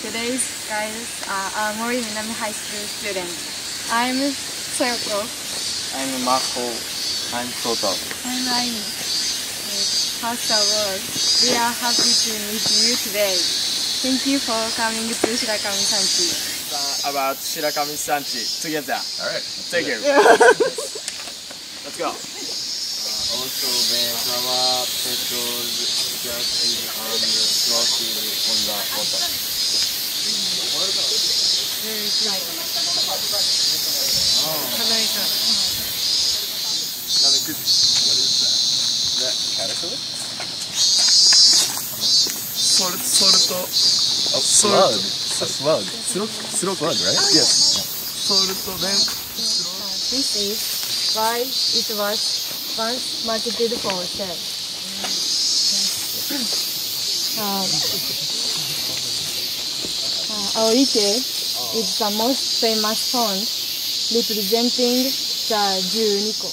Today's guys are Mori Minami High School students. I'm Soyoko. I'm Mako. I'm Toto. I'm Aini. First of all, we are happy to meet you today. Thank you for coming to Shirakami-Sanchi. About Shirakami-Sanchi together. Alright. Thank you. Let's go. Also, when flower petals just in on the water. What is that? Is that caterpillar? Sort of a slug. Slug, right? Yes. This is why it was once marketed for sale. Aorite is the most famous pond, representing the Jūniko.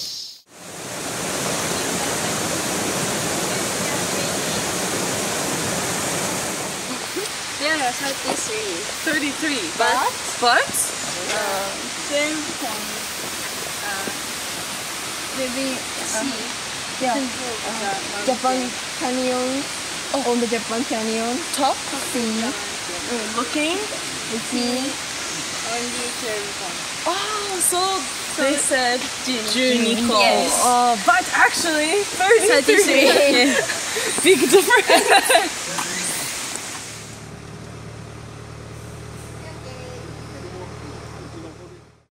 There are 33 Japan Canyon, top thing. Looking only 12. Oh, so they said Jūniko. Yes. But actually 33. Big difference.